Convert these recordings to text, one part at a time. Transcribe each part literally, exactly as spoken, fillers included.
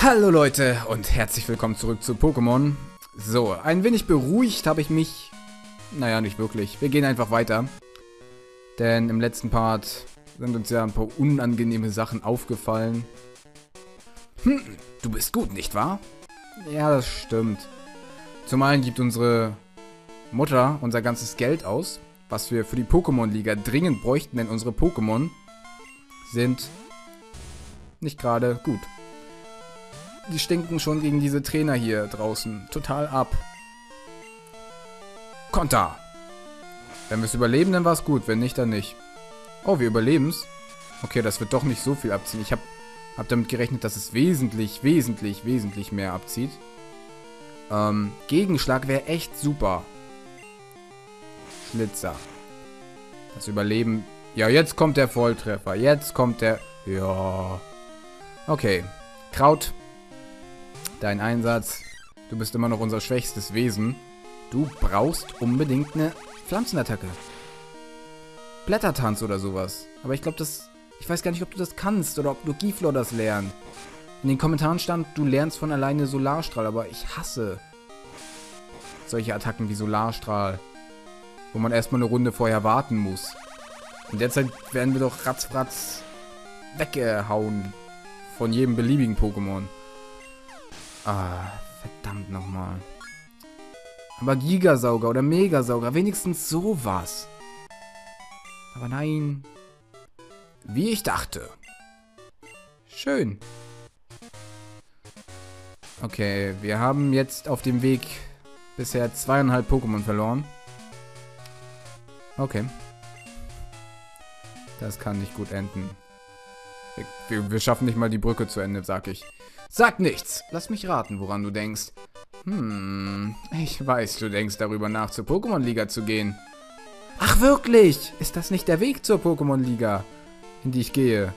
Hallo Leute und herzlich willkommen zurück zu Pokémon. So, ein wenig beruhigt habe ich mich. Naja, nicht wirklich. Wir gehen einfach weiter. Denn im letzten Part sind uns ja ein paar unangenehme Sachen aufgefallen. Hm, du bist gut, nicht wahr? Ja, das stimmt. Zum einen gibt unsere Mutter unser ganzes Geld aus, was wir für die Pokémon-Liga dringend bräuchten, denn unsere Pokémon sind nicht gerade gut. Die stinken schon gegen diese Trainer hier draußen total ab. Konter! Wenn wir es überleben, dann war es gut. Wenn nicht, dann nicht. Oh, wir überleben es. Okay, das wird doch nicht so viel abziehen. Ich habe hab damit gerechnet, dass es wesentlich, wesentlich, wesentlich mehr abzieht. Ähm, Gegenschlag wäre echt super. Schlitzer. Das Überleben. Ja, jetzt kommt der Volltreffer. Jetzt kommt der... Ja. Okay. Kraut. Dein Einsatz. Du bist immer noch unser schwächstes Wesen. Du brauchst unbedingt eine Pflanzenattacke. Blättertanz oder sowas. Aber ich glaube, das... Ich weiß gar nicht, ob du das kannst oder ob nur Giflor das lernt. In den Kommentaren stand, du lernst von alleine Solarstrahl. Aber ich hasse solche Attacken wie Solarstrahl. Wo man erstmal eine Runde vorher warten muss. In der Zeit werden wir doch ratzfratz weggehauen. Von jedem beliebigen Pokémon. Ah, verdammt nochmal. Aber Gigasauger oder Megasauger, wenigstens sowas. Aber nein. Wie ich dachte. Schön. Okay, wir haben jetzt auf dem Weg bisher zweieinhalb Pokémon verloren. Okay. Das kann nicht gut enden. Wir, wir schaffen nicht mal die Brücke zu Ende, sag ich. Sag nichts! Lass mich raten, woran du denkst. Hm, ich weiß, du denkst darüber nach, zur Pokémon-Liga zu gehen. Ach wirklich? Ist das nicht der Weg zur Pokémon-Liga, in die ich gehe?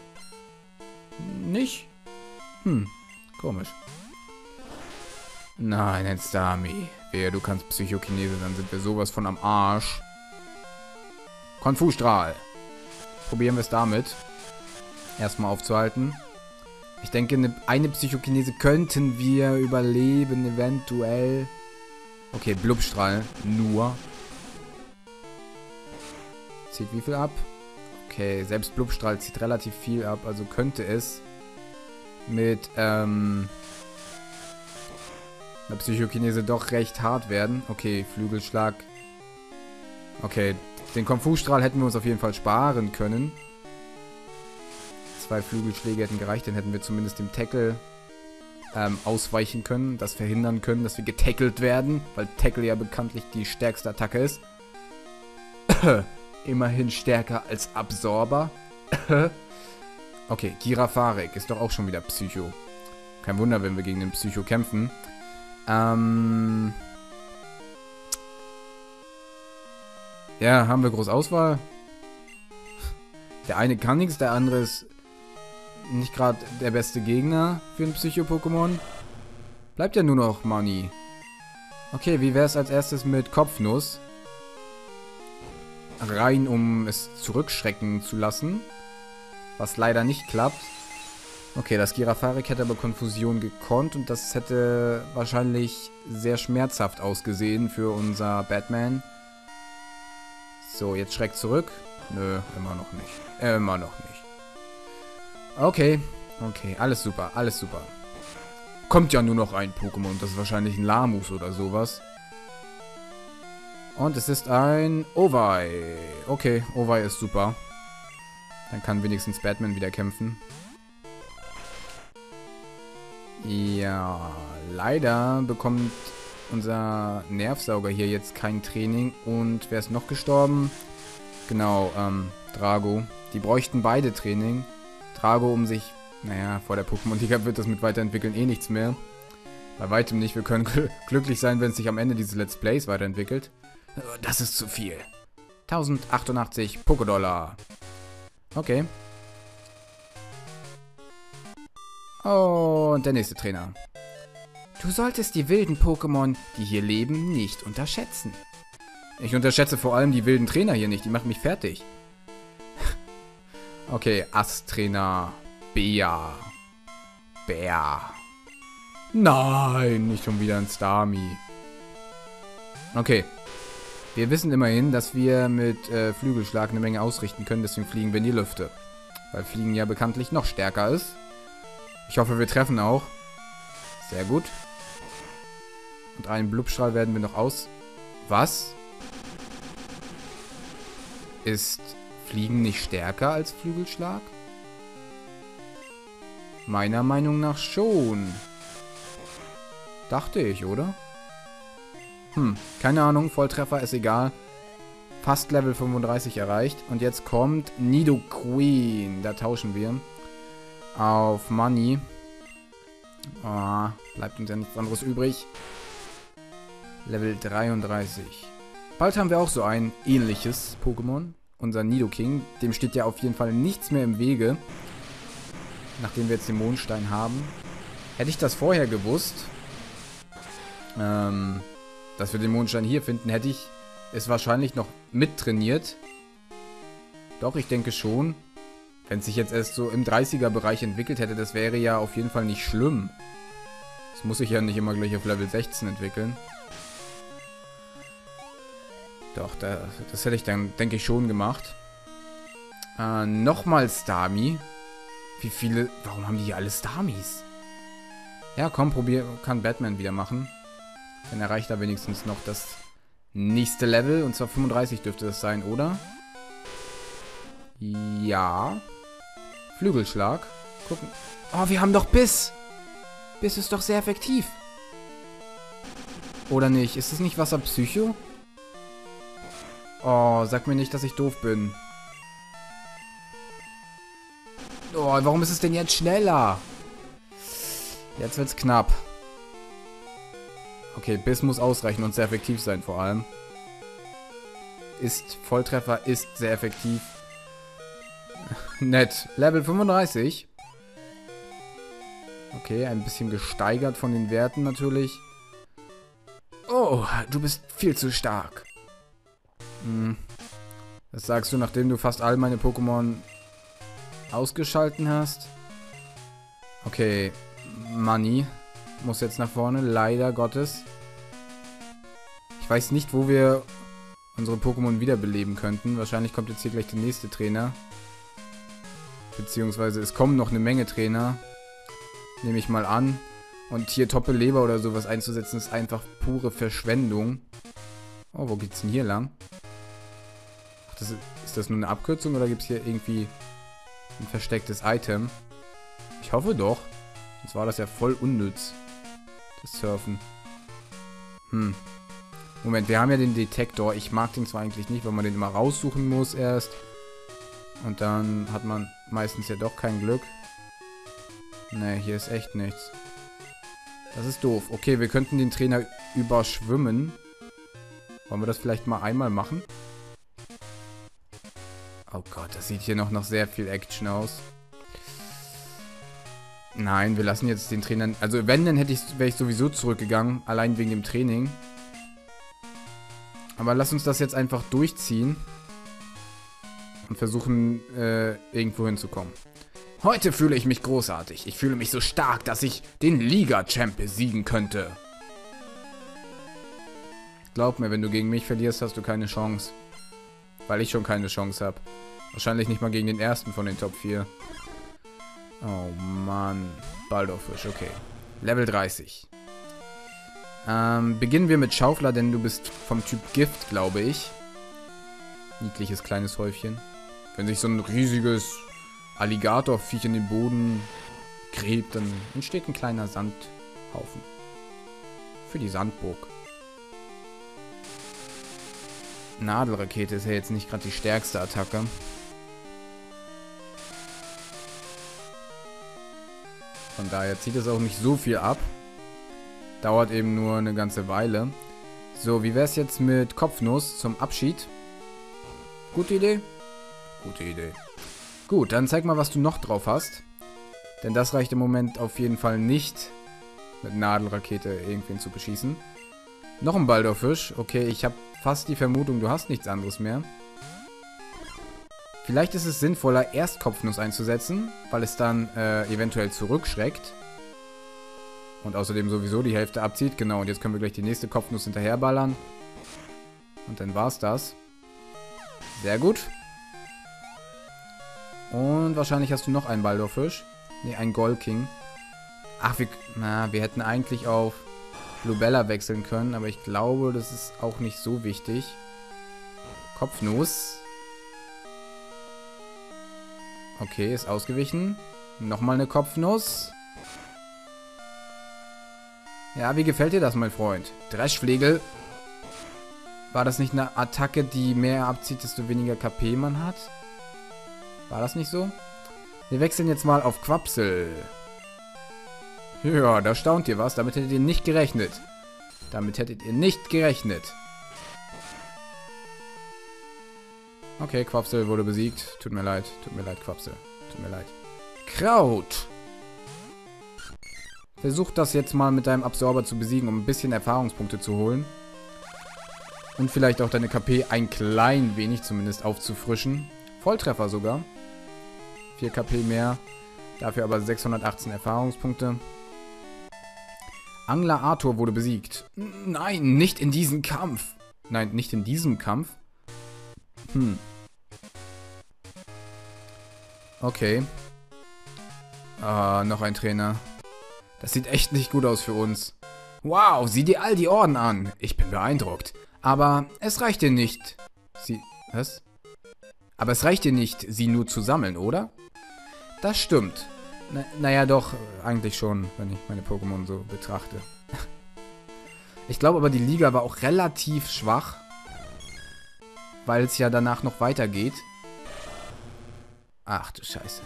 Nicht? Hm, komisch. Nein, ein Starmie. Wehe, du kannst Psychokinese, dann sind wir sowas von am Arsch. Konfustrahl. Probieren wir es damit. Erstmal aufzuhalten. Ich denke, eine Psychokinese könnten wir überleben, eventuell. Okay, Blubstrahl, nur. Zieht wie viel ab? Okay, selbst Blubstrahl zieht relativ viel ab, also könnte es mit ähm, einer Psychokinese doch recht hart werden. Okay, Flügelschlag. Okay, den Konfustrahl hätten wir uns auf jeden Fall sparen können. Zwei Flügelschläge hätten gereicht, dann hätten wir zumindest dem Tackle ähm, ausweichen können, das verhindern können, dass wir getackelt werden, weil Tackle ja bekanntlich die stärkste Attacke ist. Immerhin stärker als Absorber. Okay, Girafarig ist doch auch schon wieder Psycho. Kein Wunder, wenn wir gegen den Psycho kämpfen. Ähm ja, haben wir groß Auswahl? Der eine kann nichts, der andere ist nicht gerade der beste Gegner für ein Psycho-Pokémon. Bleibt ja nur noch Money. Okay, wie wäre es als erstes mit Kopfnuss? Rein, um es zurückschrecken zu lassen. Was leider nicht klappt. Okay, das Girafarig hätte aber Konfusion gekonnt. Und das hätte wahrscheinlich sehr schmerzhaft ausgesehen für unser Batman. So, jetzt schreckt zurück. Nö, immer noch nicht. Äh, immer noch nicht. Okay, okay, alles super, alles super. Kommt ja nur noch ein Pokémon, das ist wahrscheinlich ein Lamus oder sowas. Und es ist ein Owei. Okay, Owei ist super. Dann kann wenigstens Batman wieder kämpfen. Ja, leider bekommt unser Nervsauger hier jetzt kein Training. Und wer ist noch gestorben? Genau, ähm, Drago. Die bräuchten beide Training. Drago um sich, naja, vor der Pokémon-Liga wird das mit Weiterentwickeln eh nichts mehr. Bei weitem nicht, wir können gl glücklich sein, wenn es sich am Ende dieses Let's Plays weiterentwickelt. Das ist zu viel. tausend achtundachtzig Poké-Dollar. Okay. Oh, und der nächste Trainer. Du solltest die wilden Pokémon, die hier leben, nicht unterschätzen. Ich unterschätze vor allem die wilden Trainer hier nicht, die machen mich fertig. Okay, Ass-Trainer, Bea, Bär, Nein, nicht schon wieder ein Starmie. Okay. Wir wissen immerhin, dass wir mit äh, Flügelschlag eine Menge ausrichten können. Deswegen fliegen wir in die Lüfte. Weil Fliegen ja bekanntlich noch stärker ist. Ich hoffe, wir treffen auch. Sehr gut. Und einen Blubstrahl werden wir noch aus... Was? Ist Fliegen nicht stärker als Flügelschlag? Meiner Meinung nach schon. Dachte ich, oder? Hm, keine Ahnung, Volltreffer, ist egal. Fast Level fünfunddreißig erreicht. Und jetzt kommt Nidoqueen. Da tauschen wir. Auf Money. Oh, bleibt uns ja nichts anderes übrig. Level dreiunddreißig. Bald haben wir auch so ein ähnliches Pokémon. Unser Nidoking. Dem steht ja auf jeden Fall nichts mehr im Wege. Nachdem wir jetzt den Mondstein haben. Hätte ich das vorher gewusst, ähm, dass wir den Mondstein hier finden, hätte ich es wahrscheinlich noch mittrainiert. Doch, ich denke schon. Wenn es sich jetzt erst so im dreißiger-Bereich entwickelt hätte, das wäre ja auf jeden Fall nicht schlimm. Das muss sich ja nicht immer gleich auf Level sechzehn entwickeln. Doch, das, das hätte ich dann, denke ich, schon gemacht. Äh, nochmal Starmie. Wie viele... Warum haben die hier alle Starmies? Ja, komm, probier... Kann Batman wieder machen. Dann erreicht er wenigstens noch das nächste Level. Und zwar fünfunddreißig dürfte das sein, oder? Ja. Flügelschlag. Gucken. Oh, wir haben doch Biss. Biss ist doch sehr effektiv. Oder nicht? Ist das nicht Wasser-Psycho? Oh, sag mir nicht, dass ich doof bin. Oh, warum ist es denn jetzt schneller? Jetzt wird's knapp. Okay, Biss muss ausreichen und sehr effektiv sein vor allem. Ist Volltreffer, ist sehr effektiv. Nett. Level fünfunddreißig. Okay, ein bisschen gesteigert von den Werten natürlich. Oh, du bist viel zu stark. Hm. Das sagst du, nachdem du fast all meine Pokémon ausgeschalten hast. Okay, Mani muss jetzt nach vorne, leider Gottes. Ich weiß nicht, wo wir unsere Pokémon wiederbeleben könnten. Wahrscheinlich kommt jetzt hier gleich der nächste Trainer. Beziehungsweise es kommen noch eine Menge Trainer. Nehme ich mal an. Und hier Top-Beleber oder sowas einzusetzen, ist einfach pure Verschwendung. Oh, wo geht's denn hier lang? Ach, das ist, ist das nur eine Abkürzung oder gibt es hier irgendwie ein verstecktes Item? Ich hoffe doch. Sonst war das ja voll unnütz. Das Surfen. Hm. Moment, wir haben ja den Detektor. Ich mag den zwar eigentlich nicht, weil man den immer raussuchen muss erst. Und dann hat man meistens ja doch kein Glück. Ne, hier ist echt nichts. Das ist doof. Okay, wir könnten den Trainer überschwimmen. Wollen wir das vielleicht mal einmal machen? Oh Gott, das sieht hier noch nach sehr viel Action aus. Nein, wir lassen jetzt den Trainer... Also wenn, dann hätte ich, wäre ich sowieso zurückgegangen. Allein wegen dem Training. Aber lass uns das jetzt einfach durchziehen. Und versuchen, äh, irgendwo hinzukommen. Heute fühle ich mich großartig. Ich fühle mich so stark, dass ich den Liga-Champ besiegen könnte. Glaub mir, wenn du gegen mich verlierst, hast du keine Chance. Weil ich schon keine Chance habe. Wahrscheinlich nicht mal gegen den ersten von den Top vier. Oh Mann. Baldorfish, okay. Level dreißig. Ähm, beginnen wir mit Schaufler, denn du bist vom Typ Gift, glaube ich. Niedliches kleines Häufchen. Wenn sich so ein riesiges Alligatorviech in den Boden gräbt, dann entsteht ein kleiner Sandhaufen. Für die Sandburg. Nadelrakete ist ja jetzt nicht gerade die stärkste Attacke. Von daher zieht es auch nicht so viel ab. Dauert eben nur eine ganze Weile. So, wie wäre es jetzt mit Kopfnuss zum Abschied? Gute Idee? Gute Idee. Gut, dann zeig mal, was du noch drauf hast. Denn das reicht im Moment auf jeden Fall nicht, mit Nadelrakete irgendwen zu beschießen. Noch ein Baldorfisch. Okay, ich habe fast die Vermutung, du hast nichts anderes mehr. Vielleicht ist es sinnvoller, erst Kopfnuss einzusetzen, weil es dann äh, eventuell zurückschreckt. Und außerdem sowieso die Hälfte abzieht. Genau, und jetzt können wir gleich die nächste Kopfnuss hinterherballern. Und dann war's das. Sehr gut. Und wahrscheinlich hast du noch einen Baldorfish. Ne, einen Goldking. Ach, wir, na, wir hätten eigentlich auf Flubella wechseln können. Aber ich glaube, das ist auch nicht so wichtig. Kopfnuss. Okay, ist ausgewichen. Nochmal eine Kopfnuss. Ja, wie gefällt dir das, mein Freund? Dreschflegel. War das nicht eine Attacke, die mehr abzieht, desto weniger K P man hat? War das nicht so? Wir wechseln jetzt mal auf Quapsel. Ja, da staunt ihr was. Damit hättet ihr nicht gerechnet. Damit hättet ihr nicht gerechnet. Okay, Quapsel wurde besiegt. Tut mir leid. Tut mir leid, Quapsel. Tut mir leid. Kraut! Versuch das jetzt mal mit deinem Absorber zu besiegen, um ein bisschen Erfahrungspunkte zu holen. Und vielleicht auch deine K P ein klein wenig zumindest aufzufrischen. Volltreffer sogar. vier K P mehr. Dafür aber sechshundertachtzehn Erfahrungspunkte. Angler Arthur wurde besiegt. Nein, nicht in diesem Kampf. Nein, nicht in diesem Kampf. Hm. Okay. Ah, noch ein Trainer. Das sieht echt nicht gut aus für uns. Wow, sieh dir all die Orden an. Ich bin beeindruckt. Aber es reicht dir nicht, sie... Was? Aber es reicht dir nicht, sie nur zu sammeln, oder? Das stimmt. Na, naja, doch, eigentlich schon, wenn ich meine Pokémon so betrachte. Ich glaube aber, die Liga war auch relativ schwach. Weil es ja danach noch weitergeht. Ach du Scheiße.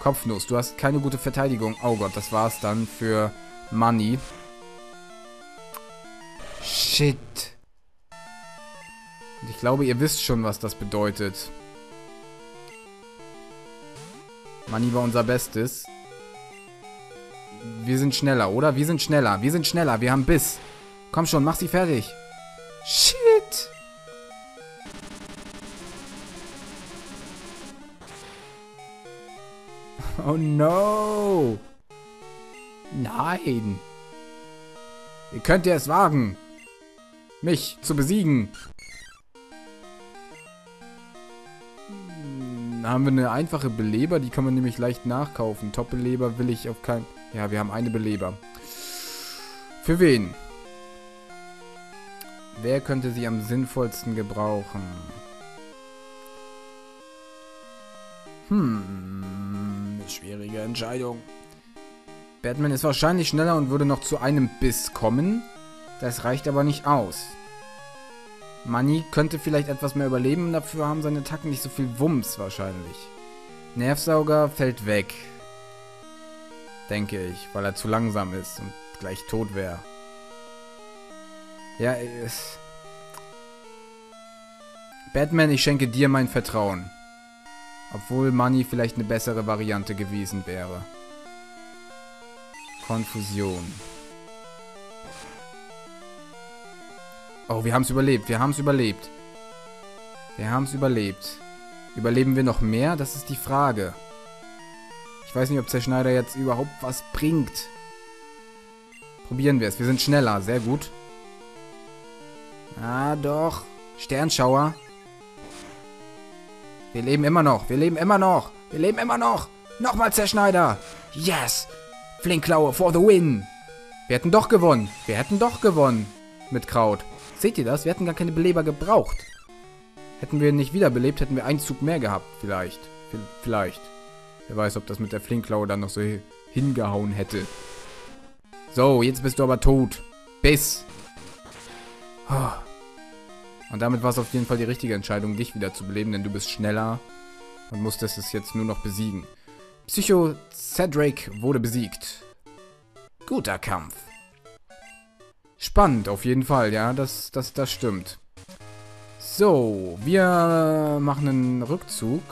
Kopfnuss, du hast keine gute Verteidigung. Oh Gott, das war's dann für Money. Shit. Und ich glaube, ihr wisst schon, was das bedeutet. Money war unser Bestes. Wir sind schneller, oder? Wir sind schneller, wir sind schneller, wir haben Biss. Komm schon, mach sie fertig. Shit. Oh no! Nein! Wie könnt ihr es wagen, mich zu besiegen? Hm, haben wir eine einfache Beleber, die kann man nämlich leicht nachkaufen. Top-Beleber will ich auf keinen... Ja, wir haben eine Beleber. Für wen? Wer könnte sie am sinnvollsten gebrauchen? Hm... Schwierige Entscheidung. Batman ist wahrscheinlich schneller und würde noch zu einem Biss kommen. Das reicht aber nicht aus. Mani könnte vielleicht etwas mehr überleben, dafür haben seine Attacken nicht so viel Wumms wahrscheinlich. Nervsauger fällt weg. Denke ich, weil er zu langsam ist und gleich tot wäre. Ja, es... Batman, ich schenke dir mein Vertrauen. Obwohl Money vielleicht eine bessere Variante gewesen wäre. Konfusion. Oh, wir haben es überlebt. Wir haben es überlebt. Wir haben es überlebt. Überleben wir noch mehr? Das ist die Frage. Ich weiß nicht, ob Zerschneider jetzt überhaupt was bringt. Probieren wir es. Wir sind schneller. Sehr gut. Ah, doch. Sternschauer. Wir leben immer noch, wir leben immer noch, wir leben immer noch. Nochmal Zerschneider. Yes. Flinklaue for the win. Wir hätten doch gewonnen, wir hätten doch gewonnen mit Kraut. Seht ihr das? Wir hätten gar keine Beleber gebraucht. Hätten wir nicht wiederbelebt, hätten wir einen Zug mehr gehabt, vielleicht. Vielleicht. Wer weiß, ob das mit der Flinklaue dann noch so hingehauen hätte. So, jetzt bist du aber tot. Biss. Oh. Und damit war es auf jeden Fall die richtige Entscheidung, dich wieder zu beleben, denn du bist schneller und musstest es jetzt nur noch besiegen. Psycho Cedric wurde besiegt. Guter Kampf. Spannend, auf jeden Fall, ja, das, das, das stimmt. So, wir machen einen Rückzug.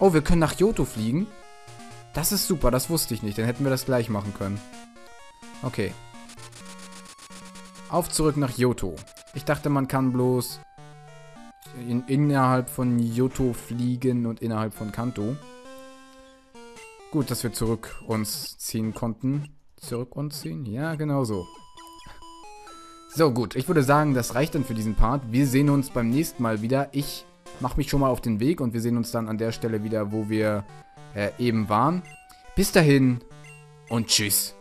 Oh, wir können nach Johto fliegen. Das ist super, das wusste ich nicht, dann hätten wir das gleich machen können. Okay. Auf zurück nach Johto. Ich dachte, man kann bloß in, innerhalb von Johto fliegen und innerhalb von Kanto. Gut, dass wir zurück uns ziehen konnten. Zurück uns ziehen? Ja, genau so. So, gut. Ich würde sagen, das reicht dann für diesen Part. Wir sehen uns beim nächsten Mal wieder. Ich mache mich schon mal auf den Weg und wir sehen uns dann an der Stelle wieder, wo wir äh, eben waren. Bis dahin und tschüss.